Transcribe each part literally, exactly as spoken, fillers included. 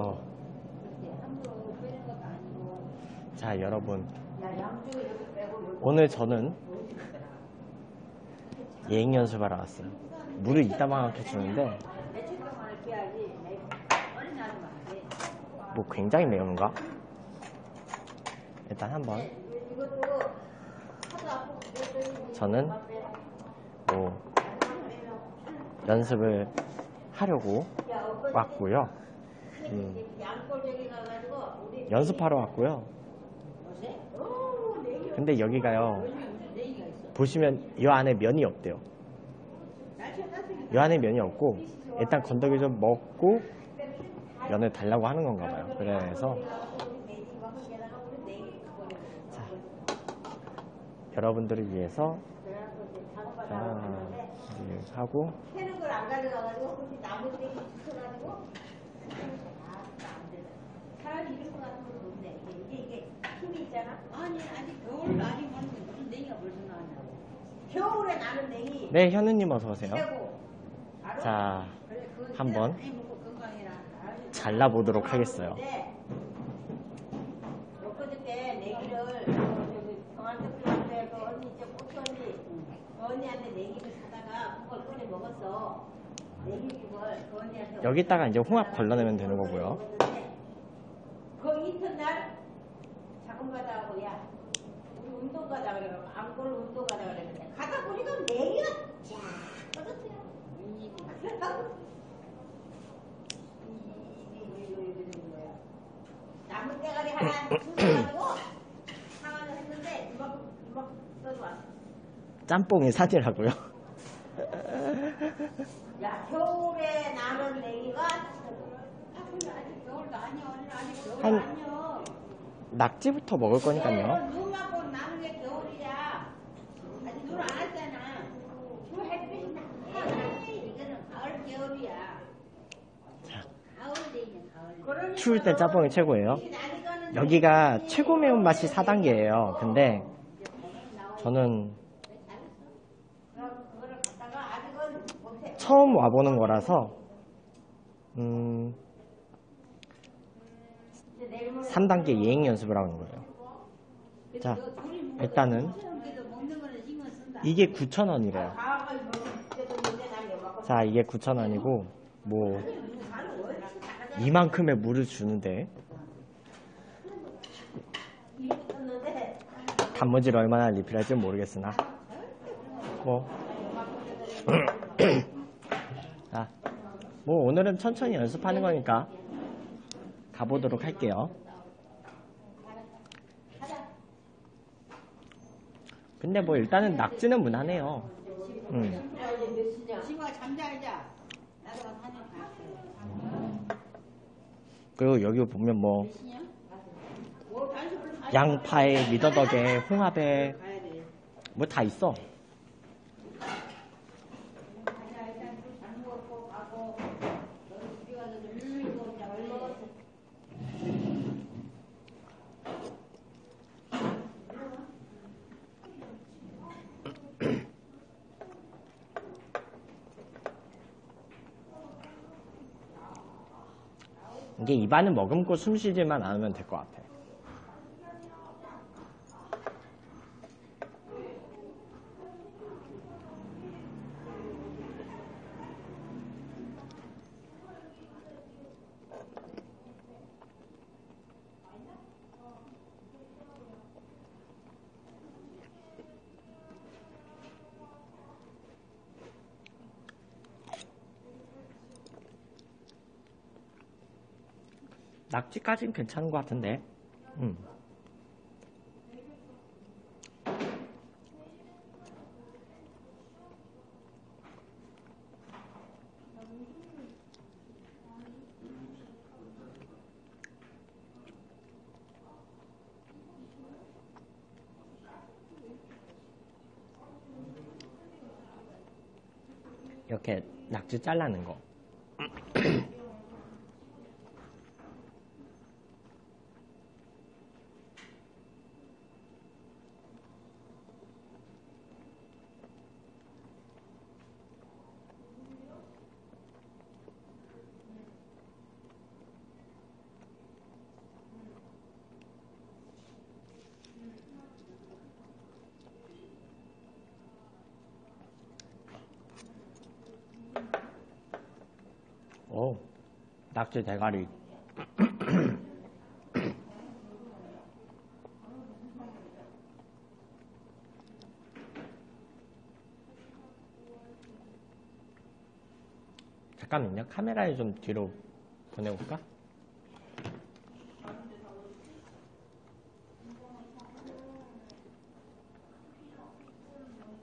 어. 자, 여러분, 오늘 저는 예행 연습하러 왔어요. 물을 이따만하게 주는데 뭐 굉장히 매운가? 일단 한번 저는 뭐 연습을 하려고 왔고요. 음. 연습하러 왔고요. 근데 여기가요, 보시면 이 안에 면이 없대요. 이 안에 면이 없고 일단 건더기 좀 먹고 면을 달라고 하는 건가 봐요. 그래서 자, 여러분들을 위해서 자, 하고 네, 현우님 어서오세요. 자, 한번 잘라보도록 하겠어요. 여기다가 이제 홍합 걸러내면 되는 거고요. 그 이튿날 작은 바다하고 야 우리 운동 가자 그래가지고 안골 운동 가자 그랬는데 가다 보니까 내기가 쫙 떨어져요. 나무 대가리 하나 주워가지고 상황을 했는데 이만큼 이만큼 떠들어왔어. 짬뽕이 사지라고요? 야, 겨울에 남은 냉이가 한 낙지부터 먹을 거니까요. 눈 맞고 남은 게 겨울이야. 아직 눈 안 왔잖아. 그 햇빛이 나지. 이거는 가을 겨울이야. 가을 추울 때 짬뽕이 최고예요. 여기가 최고 매운맛이 사 단계예요. 근데 저는 처음 와보는 거라서 음, 삼 단계 예행 연습을 하는 거예요. 자, 일단은 이게 구천 원이래요. 자, 이게 구천 원이고 뭐 이만큼의 물을 주는데 단무지를 얼마나 리필할지 모르겠으나 뭐 자, 뭐 오늘은 천천히 연습하는 거니까 가보도록 할게요. 근데 뭐 일단은 낙지는 무난해요. 음. 그리고 여기 보면 뭐 양파에 미더덕에 홍합에 뭐 다 있어. 이게 입안은 머금고 숨쉬지만 않으면 될 것 같아. 낙지까지는 괜찮은 것 같은데. 음. 이렇게 낙지 잘라는 거. 하고 낙지 대가리 잠깐만요. 카메라에 좀 뒤로 보내볼까?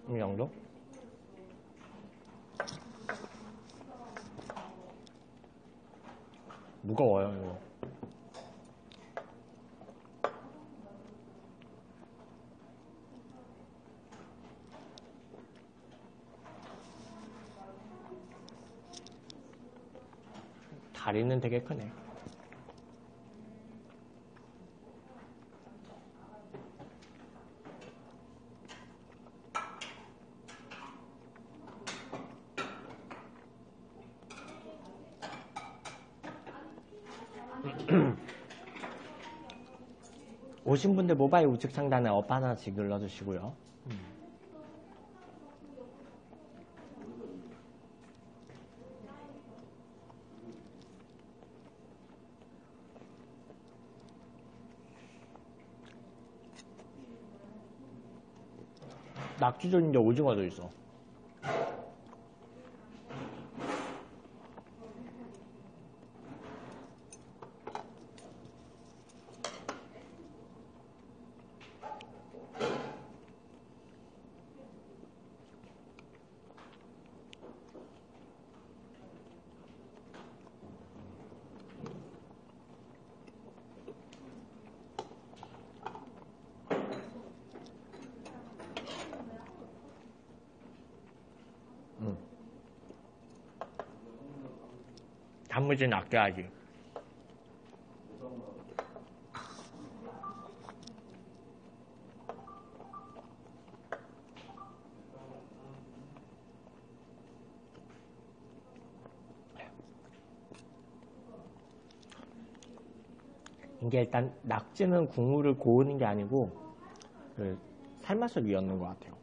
이 정도? 무거워요, 이거. 다리는 되게 크네. 오신 분들 모바일 우측 상단에 업 하나씩 눌러주시고요. 음. 낙지도 있는데 오징어도 있어. 단무지는 아껴야지. 이게 일단 낙지는 국물을 고우는 게 아니고 그 삶아서 위에 넣는 것 같아요.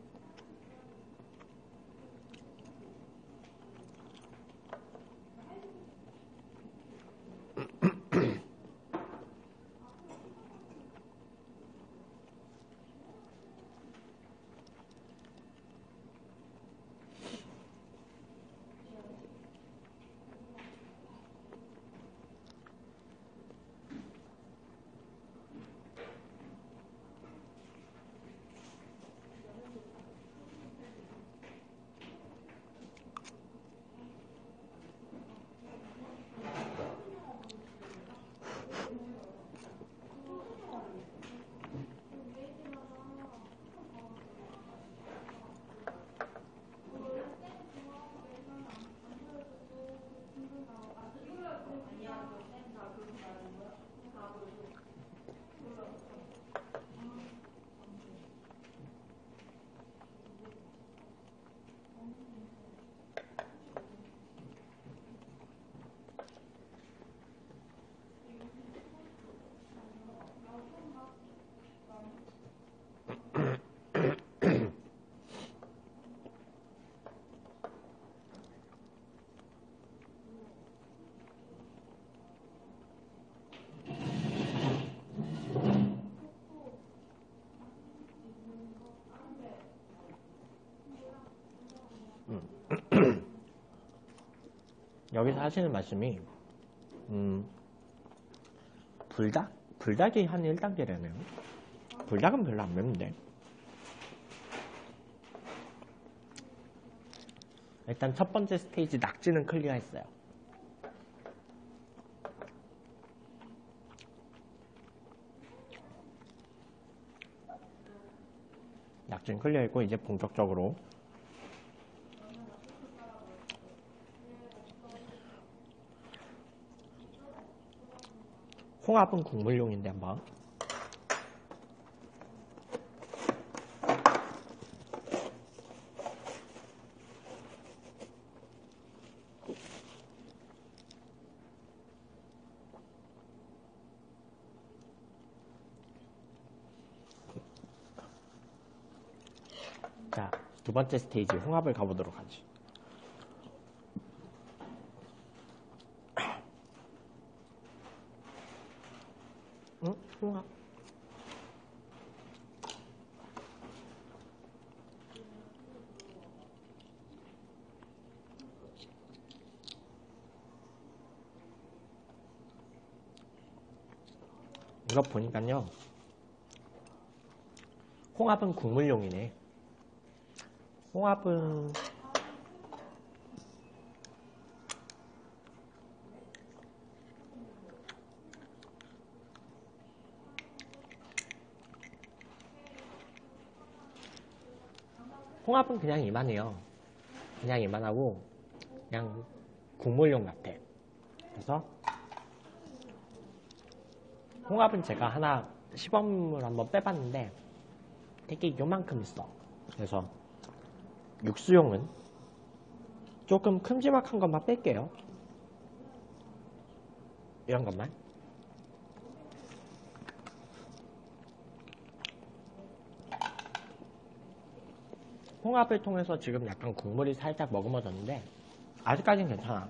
여기서 하시는 말씀이 음, 불닭? 불닭이 한 일 단계라네요. 불닭은 별로 안 맵는데 일단 첫 번째 스테이지 낙지는 클리어했어요. 낙지는 클리어했고 이제 본격적으로 홍합은 국물용인데 한번 자, 두 번째 스테이지 홍합을 가보도록 하지. 궁합. 이거 보니까요, 홍합은 국물용이네. 홍합은 홍합은 그냥 이만해요. 그냥 이만하고 그냥 국물용 같아. 그래서 홍합은 제가 하나 시범을 한번 빼봤는데 되게 요만큼 있어. 그래서 육수용은 조금 큼지막한 것만 뺄게요. 이런 것만. 홍합을 통해서 지금 약간 국물이 살짝 머금어졌는데 아직까지는 괜찮아.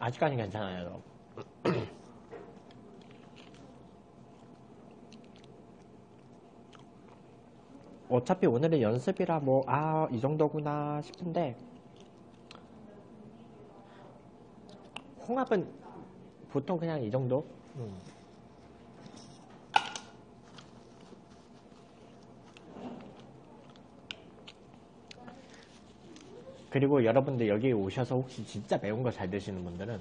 아직까지는 괜찮아요. 어차피 오늘의 연습이라 뭐 아 이 정도구나 싶은데, 홍합은 보통 그냥 이 정도? 음. 그리고 여러분들 여기 오셔서 혹시 진짜 매운 거 잘 드시는 분들은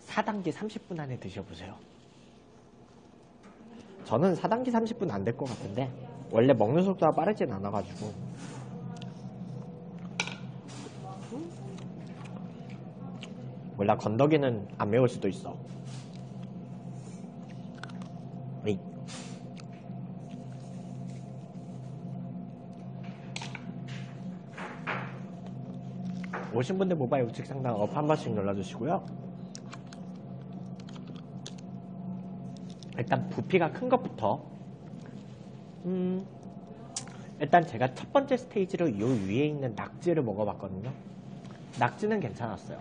사 단계 삼십 분 안에 드셔보세요. 저는 사 단계 삼십 분 안 될 것 같은데 원래 먹는 속도가 빠르진 않아가지고. 몰라, 건더기는 안 매울 수도 있어. 에이. 오신 분들 모바일 우측 상단 업 한 번씩 눌러주시고요. 일단 부피가 큰 것부터. 음, 일단 제가 첫 번째 스테이지로 이 위에 있는 낙지를 먹어봤거든요. 낙지는 괜찮았어요.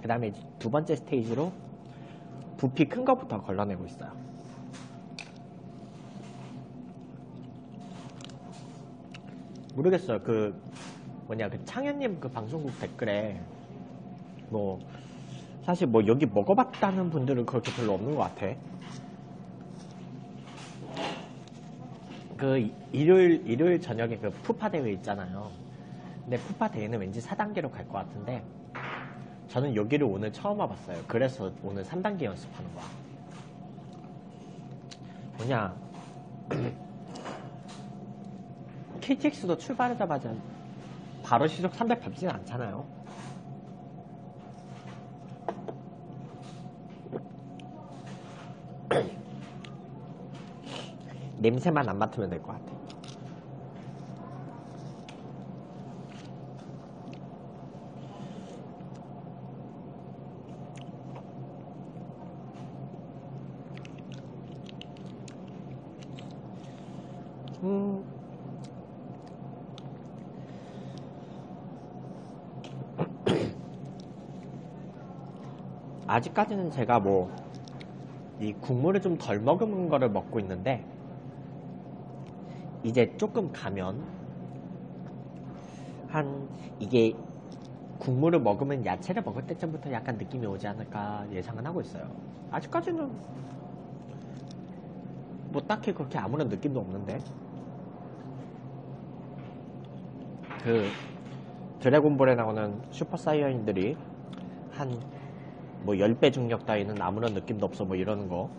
그 다음에 두 번째 스테이지로 부피 큰 것부터 걸러내고 있어요. 모르겠어요. 그 뭐냐, 그 창현님 그 방송국 댓글에 뭐 사실 뭐 여기 먹어봤다는 분들은 그렇게 별로 없는 것 같아. 그 일요일 일요일 저녁에 그 푸파 대회 있잖아요. 근데 푸파 대회는 왠지 사 단계로 갈 것 같은데 저는 여기를 오늘 처음 와봤어요. 그래서 오늘 삼 단계 연습하는 거야. 뭐냐, 케이티엑스도 출발하자마자 바로 시속 삼백 밟진 않잖아요. 냄새만 안 맡으면 될 것 같아. 음. 아직까지는 제가 뭐 이 국물을 좀 덜 머금은 거를 먹고 있는데 이제 조금 가면 한 이게 국물을 먹으면 야채를 먹을 때쯤부터 약간 느낌이 오지 않을까 예상은 하고 있어요. 아직까지는 뭐 딱히 그렇게 아무런 느낌도 없는데, 그 드래곤볼에 나오는 슈퍼사이어인들이 한 뭐 십 배 중력 따위는 아무런 느낌도 없어 뭐 이러는 거.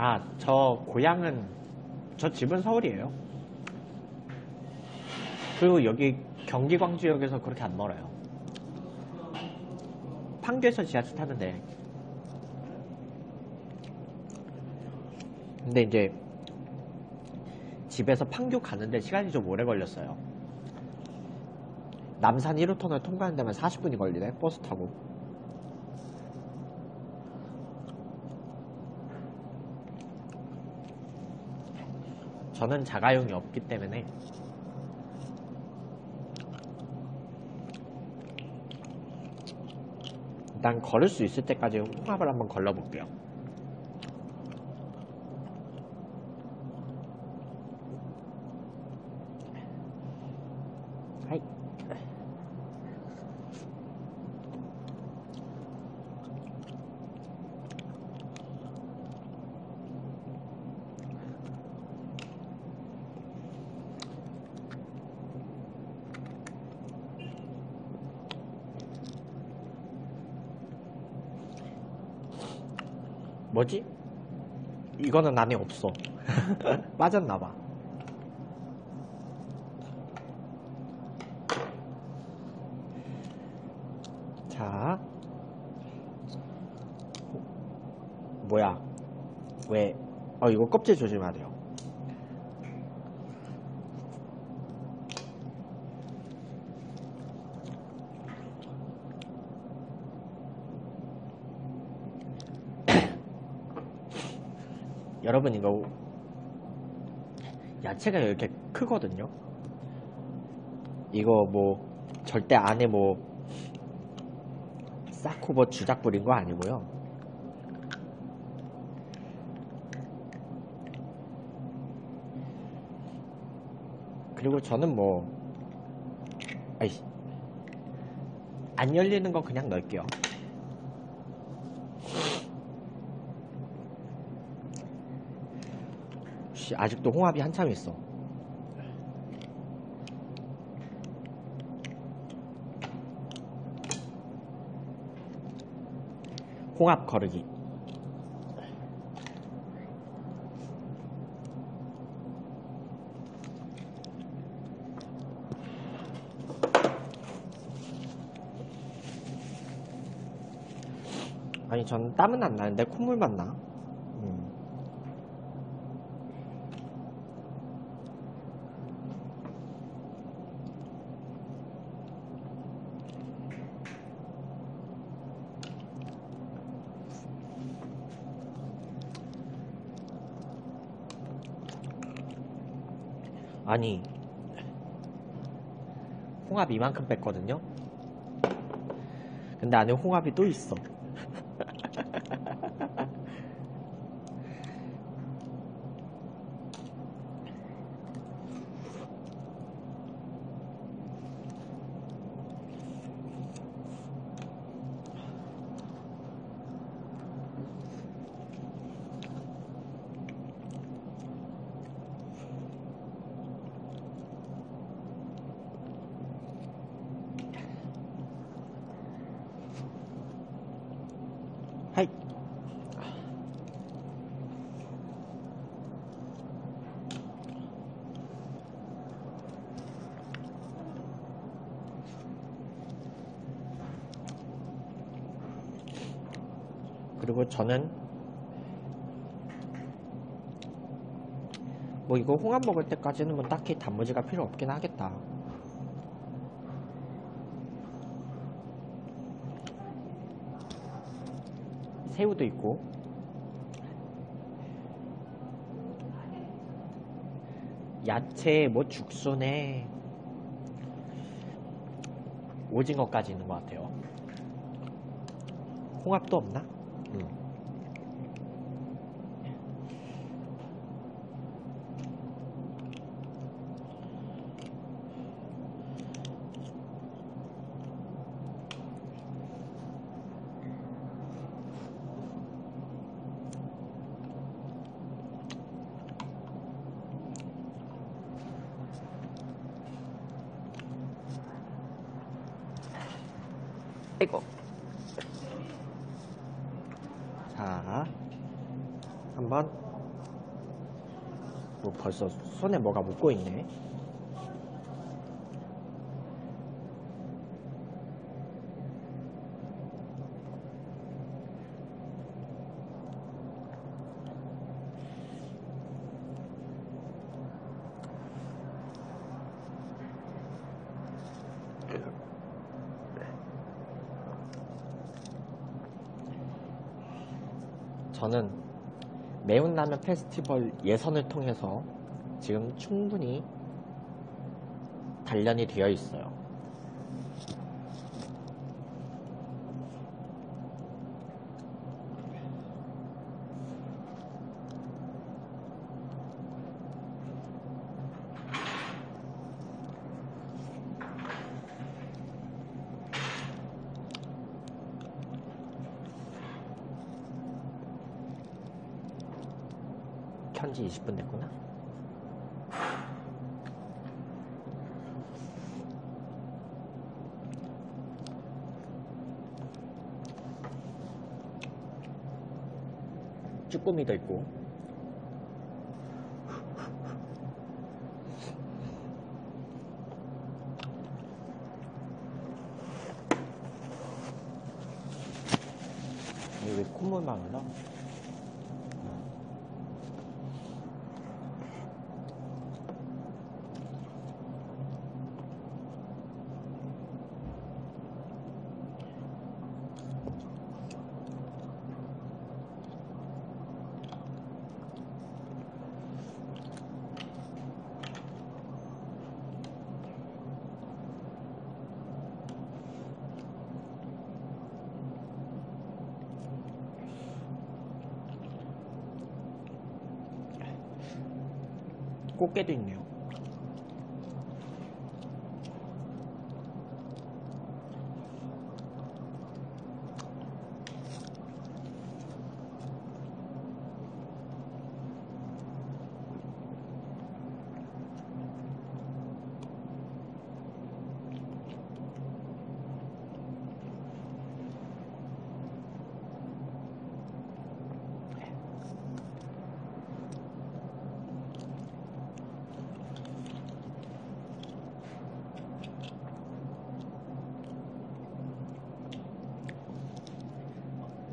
아, 저 고향은, 저 집은 서울이에요. 그리고 여기 경기 광주역에서 그렇게 안 멀어요. 판교에서 지하철 타면 돼. 근데 이제 집에서 판교 가는데 시간이 좀 오래 걸렸어요. 남산 일 호터널 통과하는 데만 사십 분이 걸리네, 버스 타고. 저는 자가용이 없기 때문에 일단 걸을 수 있을 때까지 홍합을 한번 걸러볼게요. 하이. 뭐지? 이거는 안에 없어. 빠졌나봐. 자, 뭐야? 왜? 어, 이거 껍질 조심해야 돼요. 여러분, 이거 야채가 이렇게 크거든요. 이거 뭐 절대 안에 뭐 싸고 뭐 주작 부린 거 아니고요. 그리고 저는 뭐 아이씨, 안 열리는 거 그냥 넣을게요. 아직도 홍합이 한참 있어. 홍합 거르기. 아니, 전 땀은 안 나는데 콧물만 나. 아니, 홍합 이만큼 뺐거든요? 근데 안에 홍합이 또 있어. 그리고 저는 뭐 이거 홍합 먹을 때까지는 뭐 딱히 단무지가 필요 없긴 하겠다. 새우도 있고. 야채, 뭐 죽순에 오징어까지 있는 것 같아요. 홍합도 없나? 음. 아이고. 자, 한번. 뭐 벌써 손에 뭐가 묻고 있네. 저는 매운라면 페스티벌 예선을 통해서 지금 충분히 단련이 되어 있어요. 현지 이십 분 됐구나. 쭈꾸미도 있고. 이게 왜 콧물만 흘러? 꽃게도 있네요.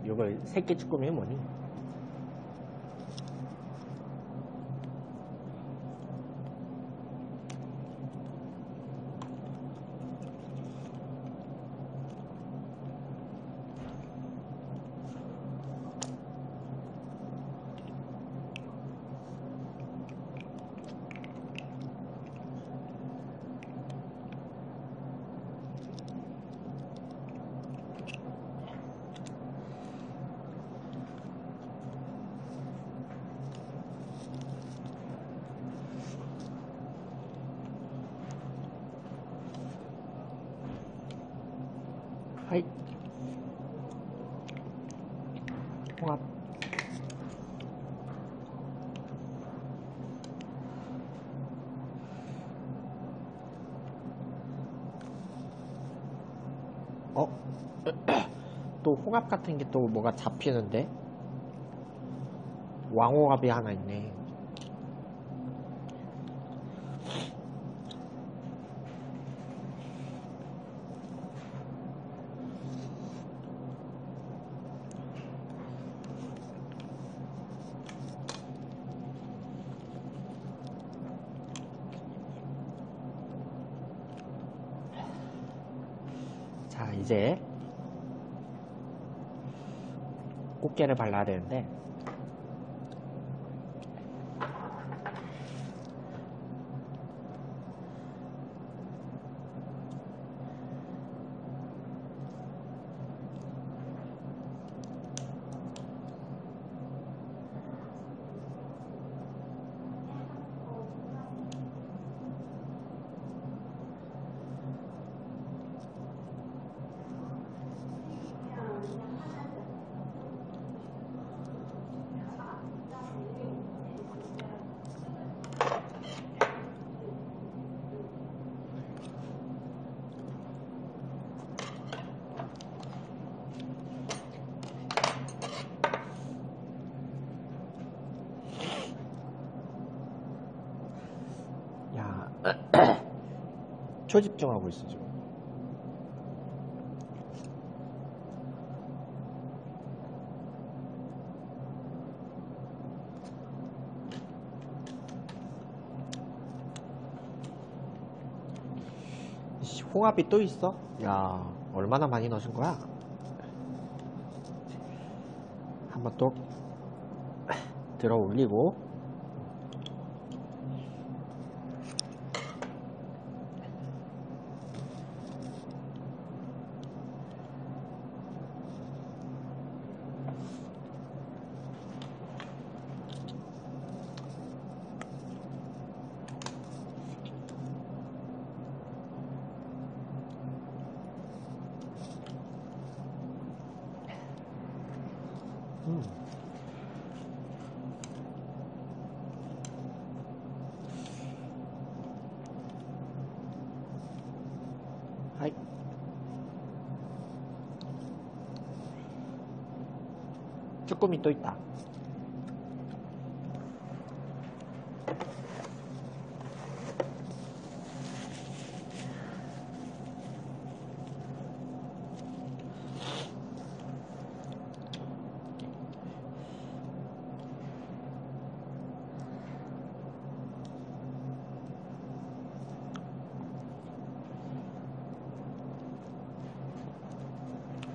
이걸 새끼 쭈꾸미 뭐니? 하이 홍합 어? 또 홍합 같은 게 또 뭐가 잡히는데? 왕홍합이 하나 있네. 자, 이제 꽃게를 발라야 되는데 초집중하고 있어 지금. 홍합이 또 있어? 야, 얼마나 많이 넣으신 거야? 한번 또 들어 올리고,はい。 ちょっと見といた。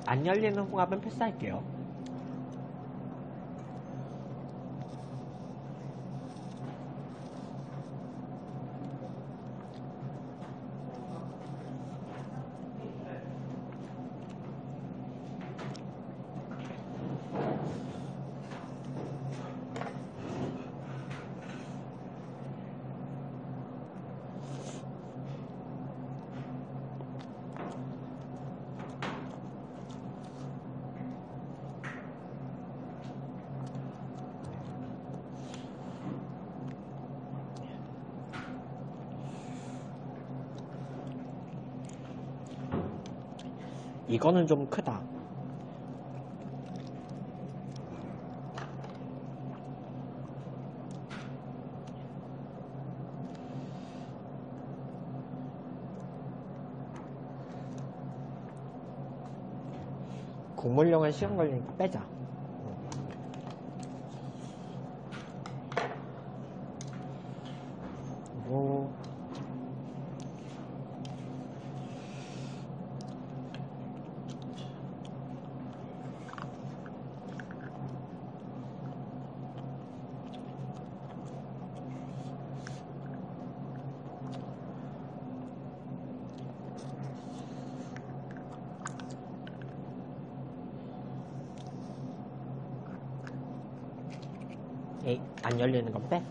안 열리는 홍합은 패스할게요. 이거는 좀 크다. 국물용은 시간 걸리니까 빼자. 그리고 에이, 안 열리는 건 빼.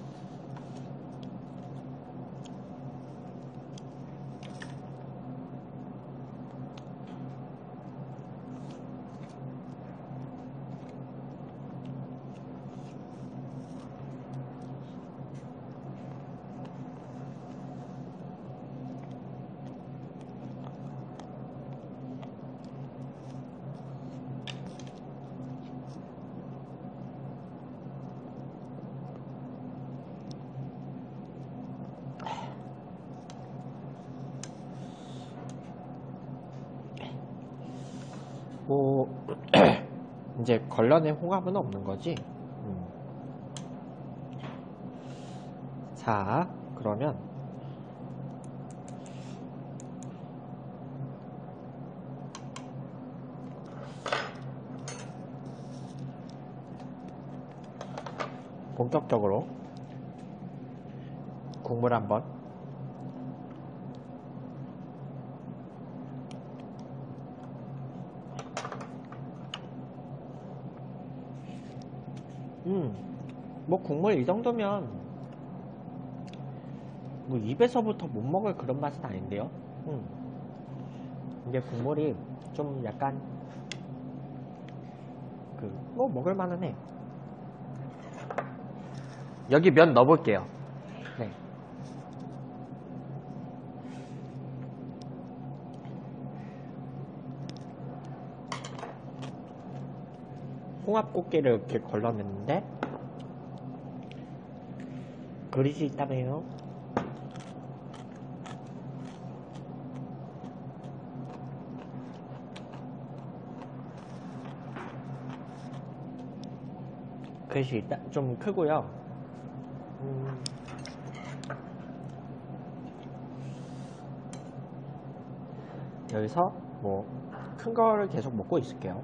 뭐 이제 걸러낸 홍합은 없는 거지. 음. 자, 그러면 본격적으로 국물 한번. 음, 뭐 국물 이 정도면 뭐 입에서부터 못 먹을 그런 맛은 아닌데요. 음. 이게 국물이 좀 약간 그 뭐 먹을 만은 해. 여기 면 넣어볼게요. 네. 홍합꽃게를 이렇게 걸러냈는데 그릇이 있다며요. 그릇이 있다, 좀 크고요. 음. 여기서 뭐 큰 거를 계속 먹고 있을게요.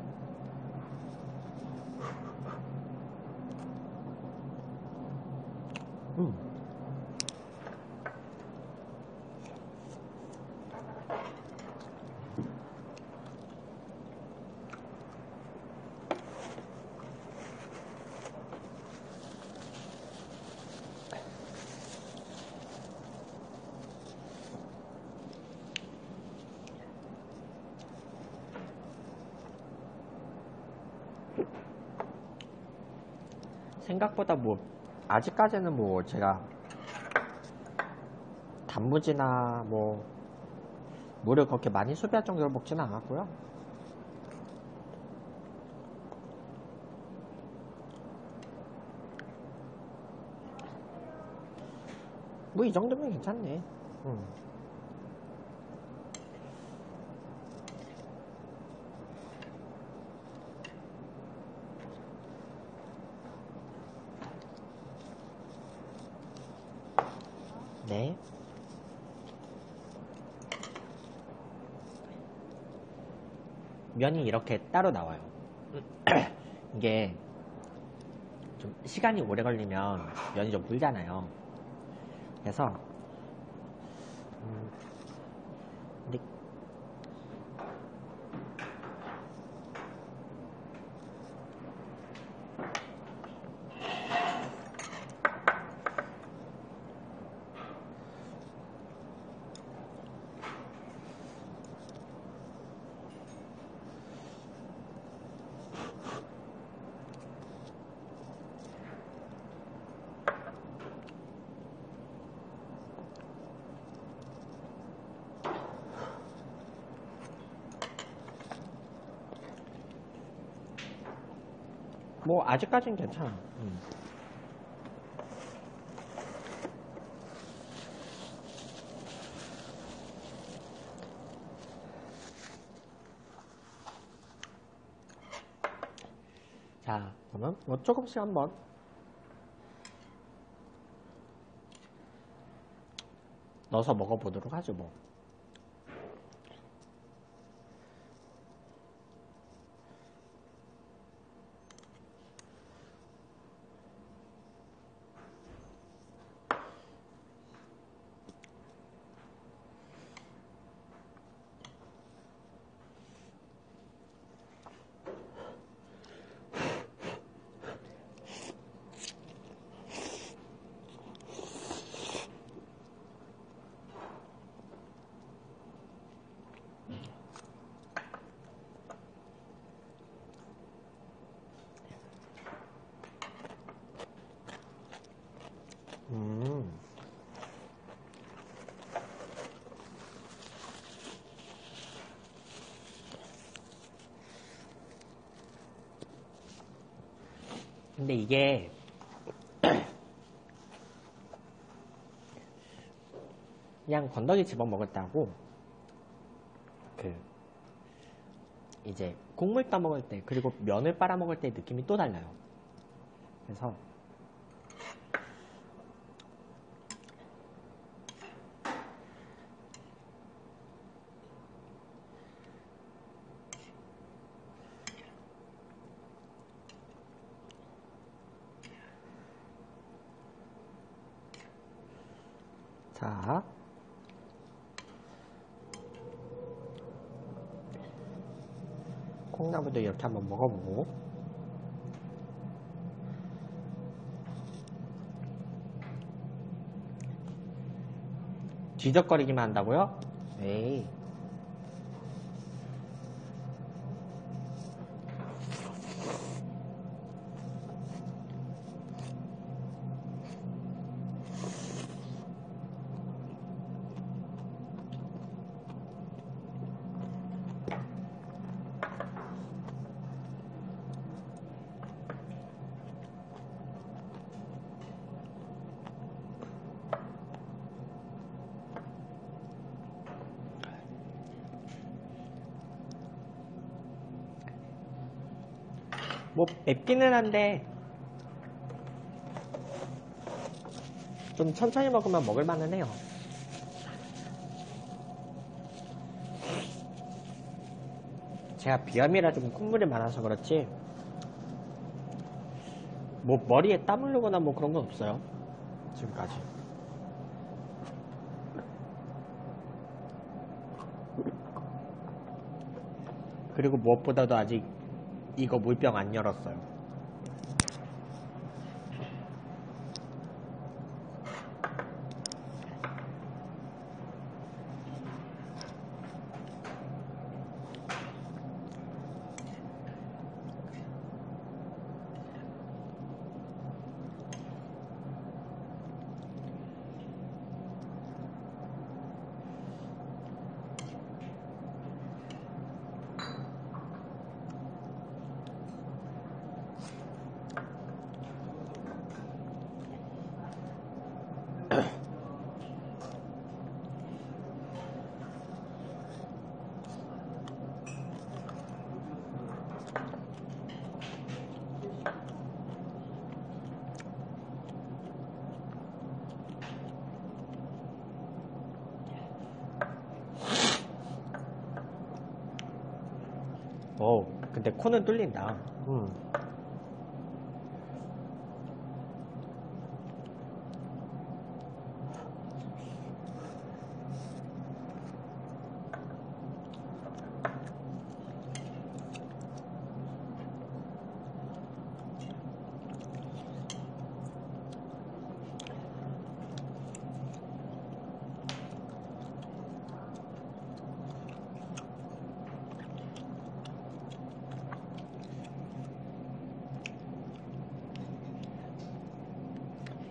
생각보다 뭐 아직까지는 뭐 제가 단무지나 뭐 물을 그렇게 많이 소비할 정도로 먹지는 않았고요. 뭐 이 정도면 괜찮네. 음. 네. 면이 이렇게 따로 나와요. 이게 좀 시간이 오래 걸리면 면이 좀 불잖아요. 그래서 음, 근데 뭐 아직까지는 괜찮아. 음. 자, 그러면 뭐 조금씩 한번 넣어서 먹어보도록 하죠, 뭐. 근데 이게 그냥 건더기 집어먹었다고 그 이제 국물 떠먹을 때 그리고 면을 빨아먹을 때 느낌이 또 달라요. 그래서 자, 콩나물도 이렇게 한번 먹어보고, 뒤적거리기만 한다고요? 에이. 뭐 맵기는 한데 좀 천천히 먹으면 먹을만은 해요. 제가 비염이라 좀 콧물이 많아서 그렇지 뭐 머리에 땀 흘리거나 뭐 그런 건 없어요, 지금까지. 그리고 무엇보다도 아직 이거 물병 안 열었어요. 어, 근데 코는 뚫린다. 음.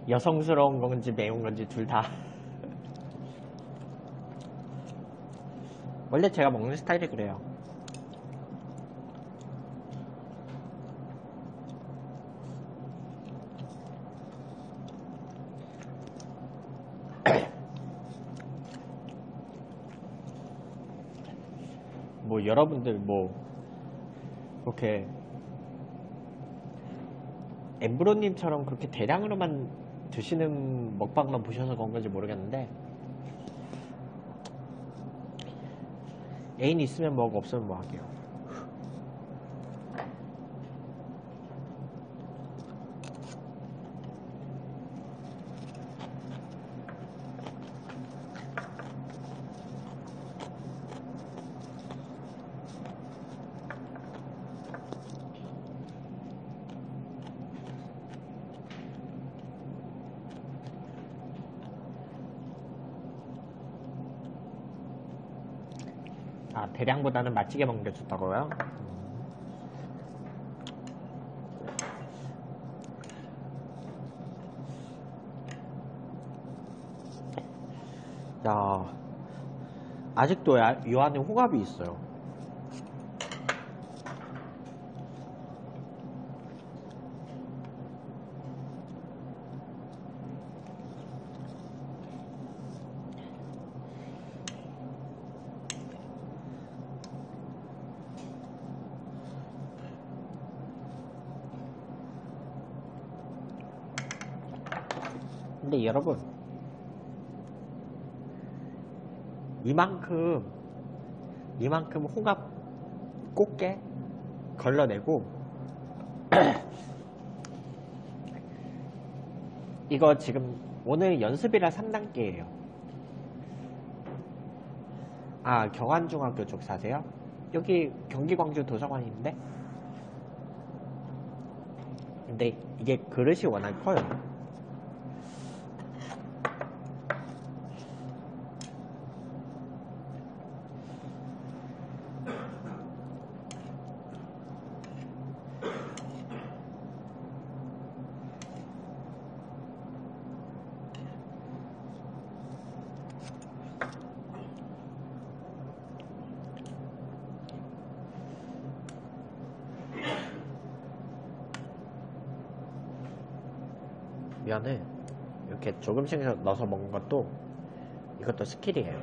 여성스러운 건지 매운 건지 둘 다. 원래 제가 먹는 스타일이 그래요. 뭐 여러분들 뭐 이렇게 엠브로님처럼 그렇게 대량으로만 드시는 먹방만 보셔서 그런 건지 모르겠는데, 애인 있으면 먹고 없으면 뭐 할게요. 대량보다는 맛지게 먹는 게 좋다고요? 야, 아직도 요 안에 홍합이 있어요. 여러분, 이만큼 이만큼 홍합 꽃게 걸러내고 이거 지금 오늘 연습이라 삼 단계예요. 아, 경안중학교 쪽 사세요? 여기 경기 광주 도서관인데, 근데 이게 그릇이 워낙 커요. 면을 이렇게 조금씩 넣어서 먹는 것도, 이것도 스킬이에요.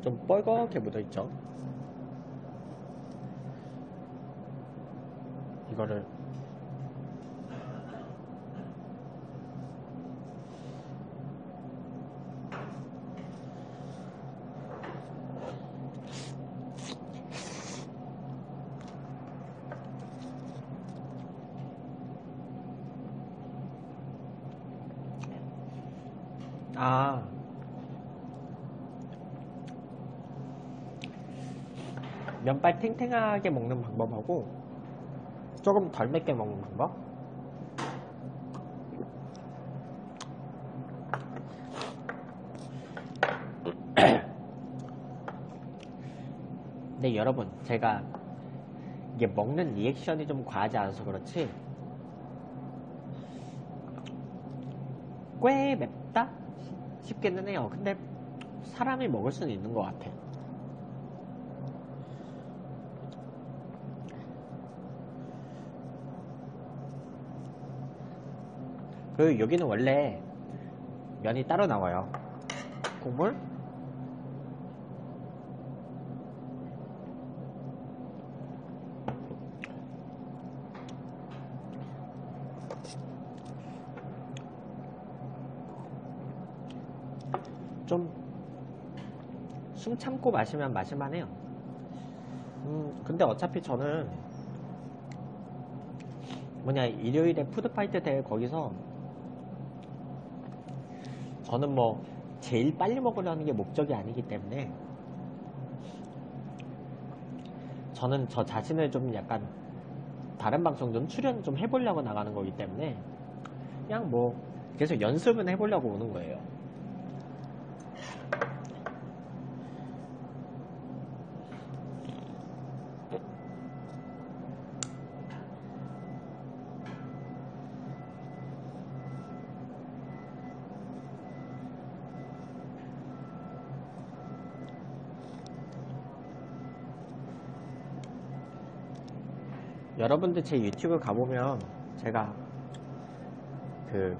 좀 뻘겋게 묻어있죠? 이거를 면발 탱탱하게 먹는 방법하고 조금 덜 맵게 먹는 방법? 근데 여러분, 제가 이게 먹는 리액션이 좀 과하지 않아서 그렇지 꽤 맵다? 싶기는 해요. 근데 사람이 먹을 수는 있는 것 같아. 그 여기는 원래 면이 따로 나와요. 국물, 좀 숨 참고 마시면 마실만 해요. 음, 근데 어차피 저는 뭐냐 일요일에 푸드파이트 대회 거기서 저는 뭐 제일 빨리 먹으려는 게 목적이 아니기 때문에 저는 저 자신을 좀 약간 다른 방송 좀 출연 좀 해보려고 나가는 거기 때문에 그냥 뭐 계속 연습은 해보려고 오는 거예요. 여러분들 제 유튜브 가보면 제가 그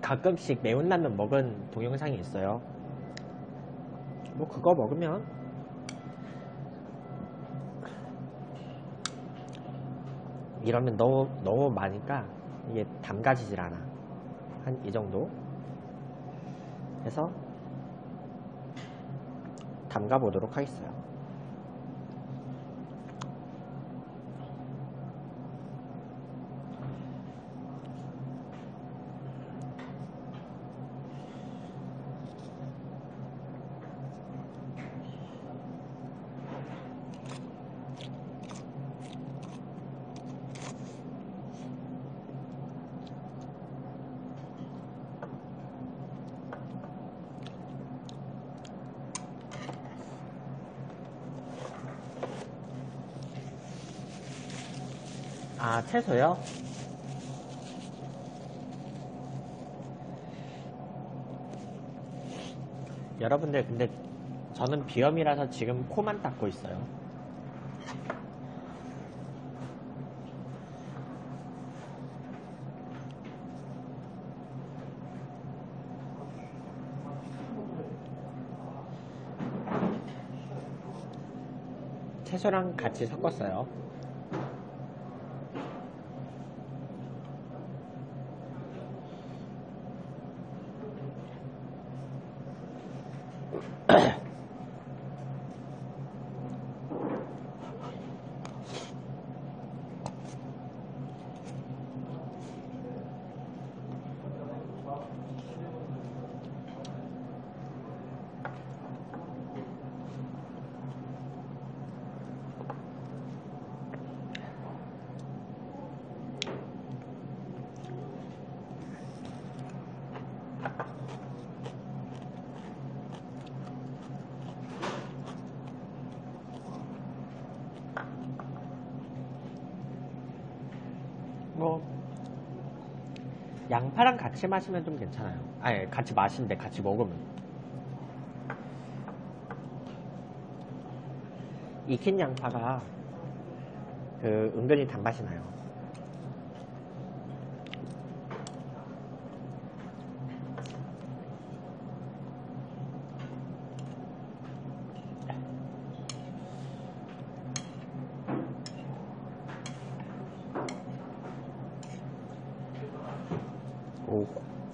가끔씩 매운 라면 먹은 동영상이 있어요. 뭐 그거 먹으면 이러면 너무 너무 많으니까 이게 담가지질 않아. 한 이 정도 해서 담가 보도록 하겠어요. 아, 채소요? 여러분들 근데 저는 비염이라서 지금 코만 닦고 있어요. 채소랑 같이 섞었어요. 양파랑 같이 마시면 좀 괜찮아요. 아니 같이 마시는데 같이 먹으면 익힌 양파가 그 은근히 단맛이 나요.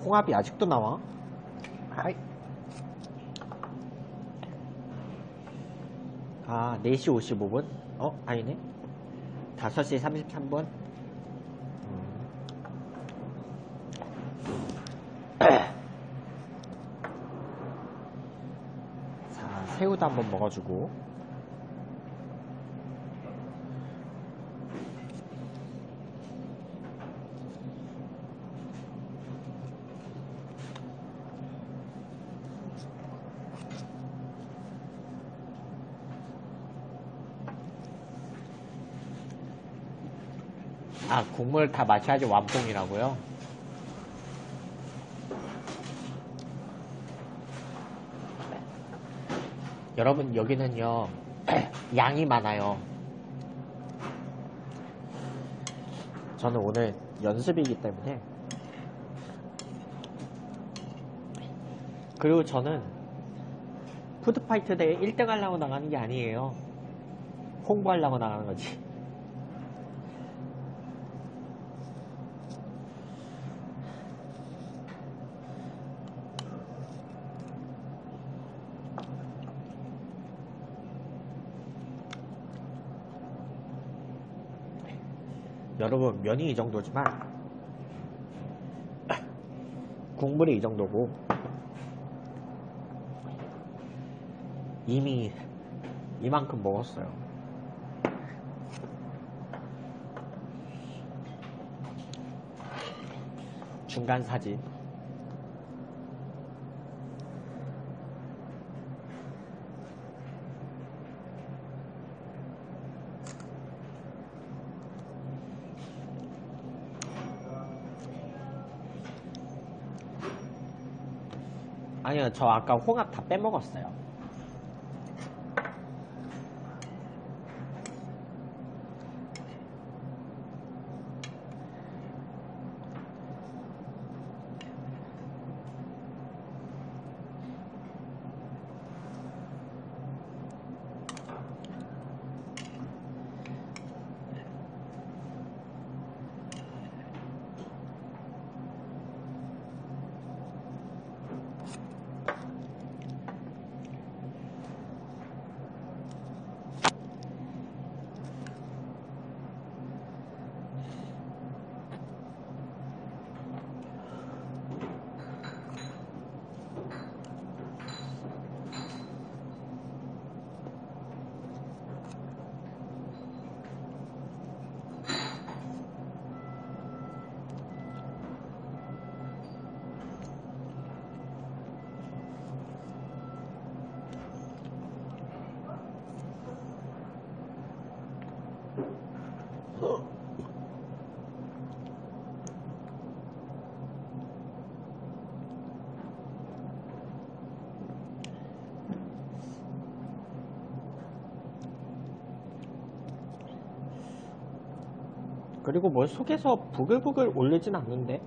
홍합이 아직도 나와? 아이. 아, 네 시 오십오 분? 어? 아니네? 다섯 시 삼십삼 분? 자, 새우도 한번 먹어주고 국물 다 마셔야지 완뽕이라고요? 여러분 여기는요 양이 많아요. 저는 오늘 연습이기 때문에 그리고 저는 푸드파이트 대회 일 등 하려고 나가는 게 아니에요. 홍보하려고 나가는 거지. 여러분 면이 이 정도지만 국물이 이 정도고 이미 이만큼 먹었어요. 중간 사진. 아니요, 저 아까 홍합 다 빼먹었어요. 그리고 뭘 속에서 부글부글 올리진 않는데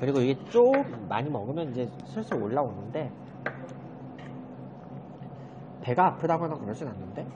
그리고 이게 좀 많이 먹으면 이제 슬슬 올라오는데 배가 아프다거나 그러진 않는데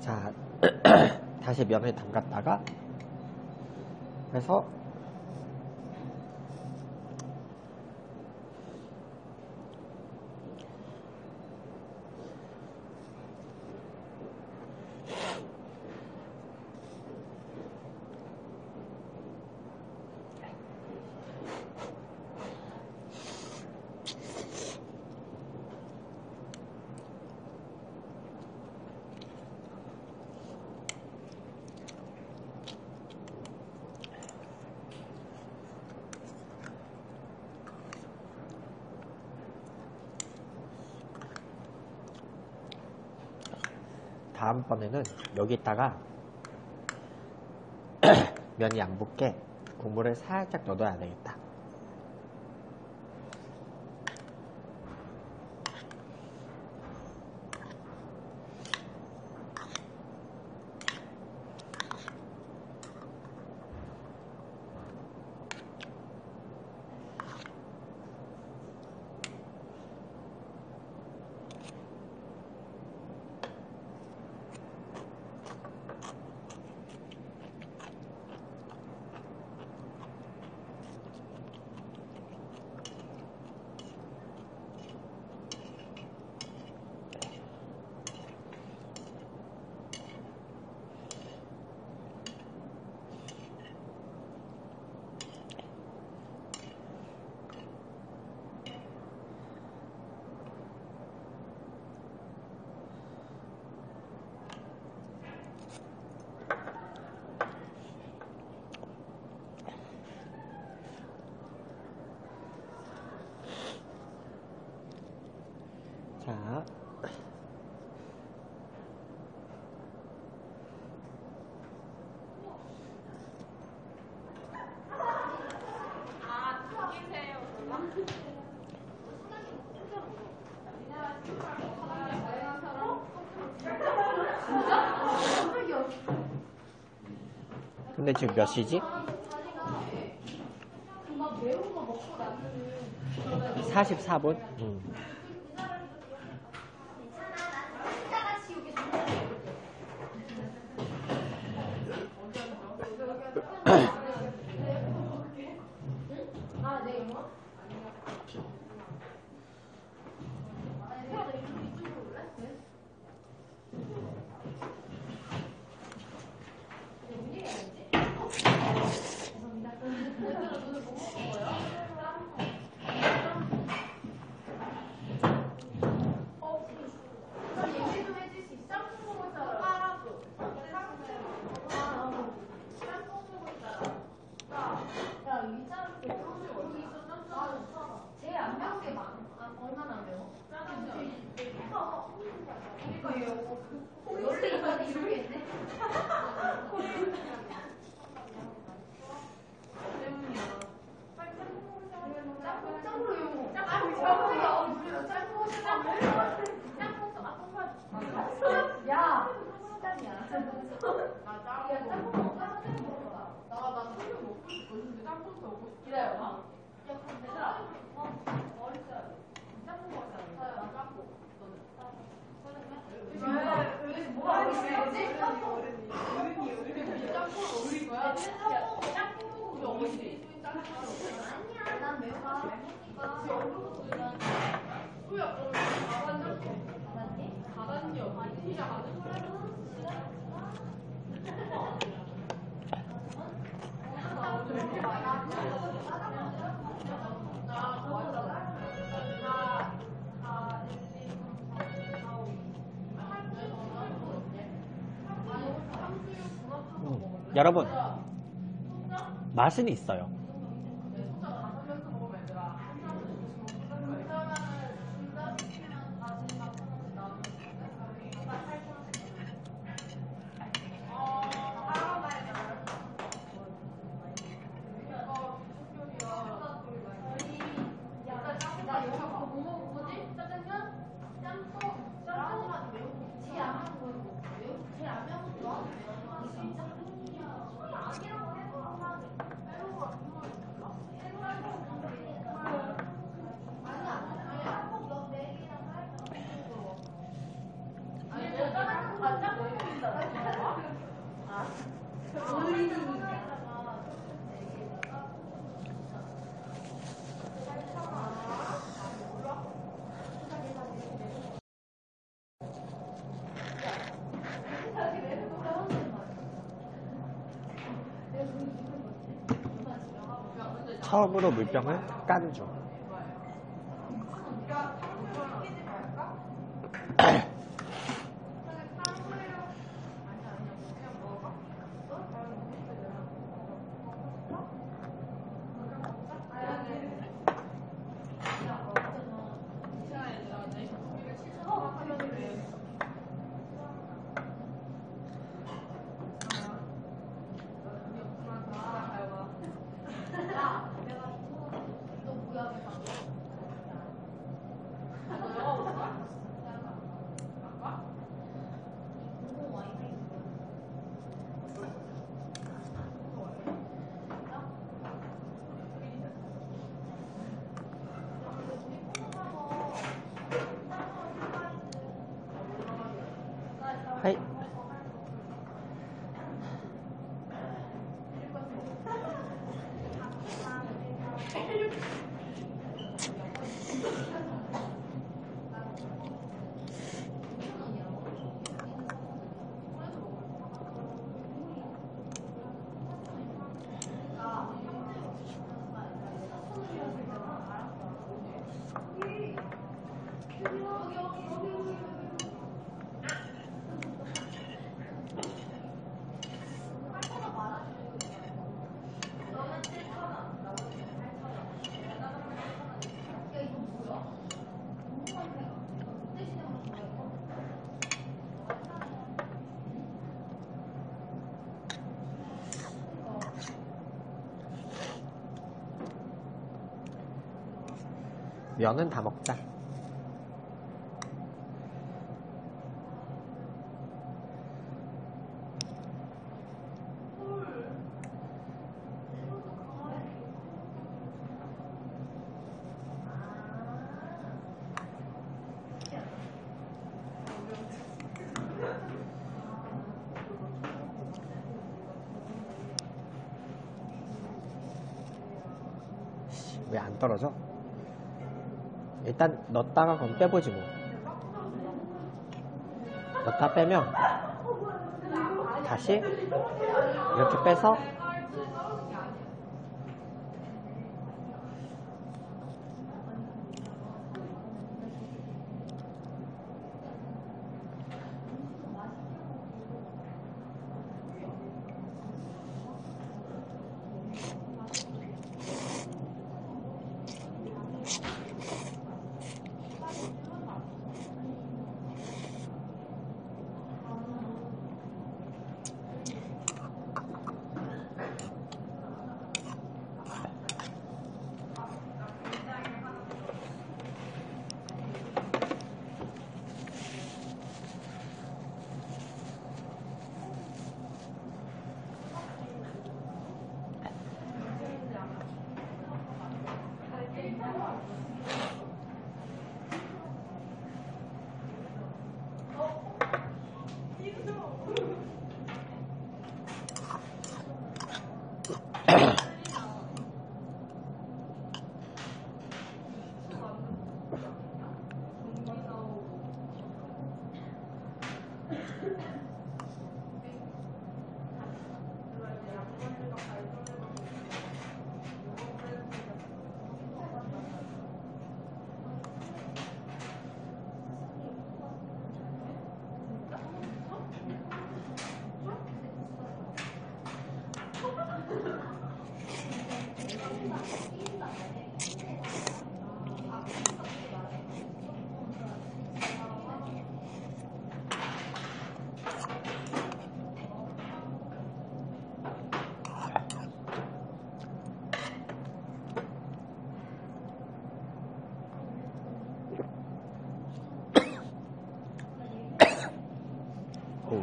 자, 다시 면을 담갔다가 그래서 다음번에는 여기다가 면이 안 붙게 국물을 살짝 넣어둬야 되겠다. 근데 지금 몇 시지? 사십사 분? 음. 그러니까요. 원래 이거 이렇게 했네. 여러분, 맛은 있어요. 처음으로 물병을 깐죠. 면은 다 먹자. 왜 안 떨어져? 일단 넣었다가 그럼 빼보지 뭐. 넣다 빼면 다시 이렇게 빼서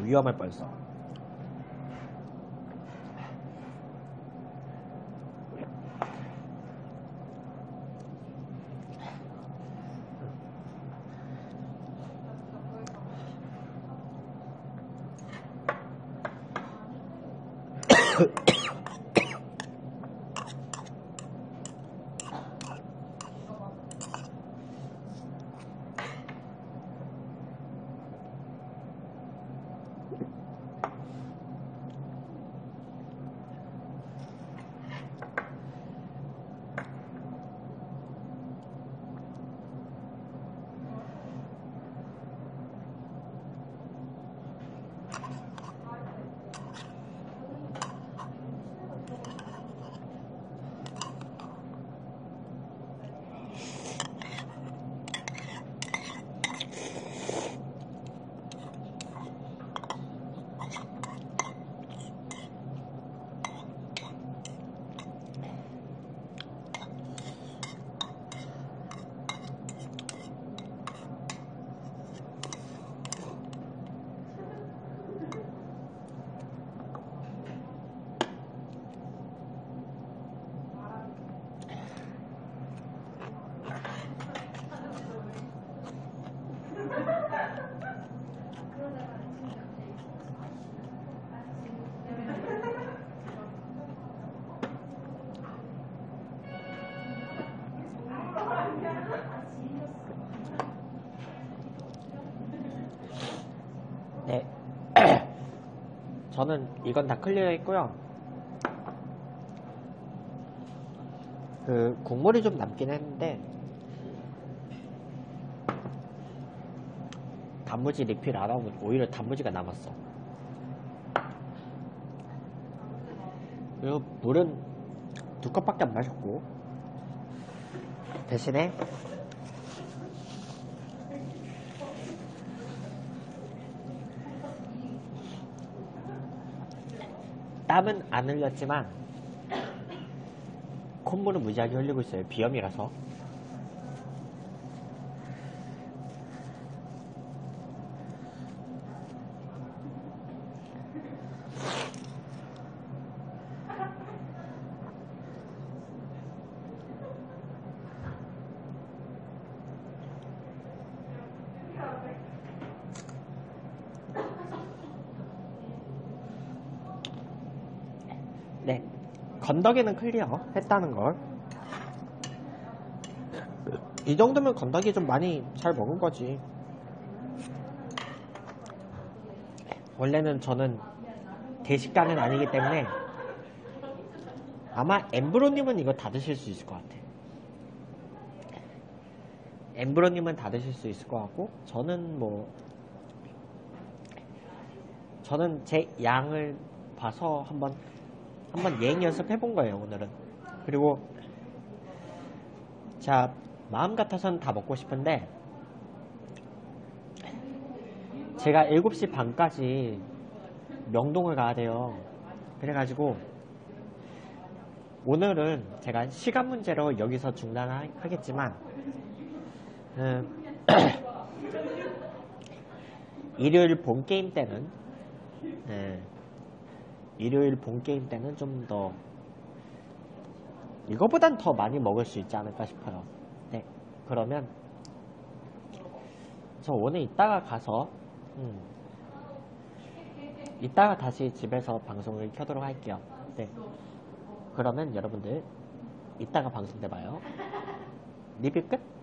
위험할 뻔했어. 저는 이건 다 클리어 했고요. 그 국물이 좀 남긴 했는데 단무지 리필 안 하고 오히려 단무지가 남았어. 그리고 물은 두 컵밖에 안 마셨고, 대신에 땀은 안 흘렸지만 콧물은 무지하게 흘리고 있어요. 비염이라서. 건더기는 클리어 했다는 걸. 이 정도면 건더기 좀 많이 잘 먹은 거지. 원래는 저는 대식가는 아니기 때문에 아마 엠브로님은 이거 다 드실 수 있을 것 같아. 엠브로님은 다 드실 수 있을 것 같고, 저는 뭐 저는 제 양을 봐서 한번 한번 예행 연습해본 거예요, 오늘은. 그리고 자, 마음 같아서는 다 먹고 싶은데 제가 일곱 시 반까지 명동을 가야 돼요. 그래가지고 오늘은 제가 시간 문제로 여기서 중단하겠지만 음, 일요일 본 게임 때는 음, 일요일 본 게임 때는 좀 더 이거보단 더 많이 먹을 수 있지 않을까 싶어요. 네, 그러면 저 오늘 이따가 가서 음, 이따가 다시 집에서 방송을 켜도록 할게요. 네, 그러면 여러분들 이따가 방송 때 봐요. 리뷰 끝.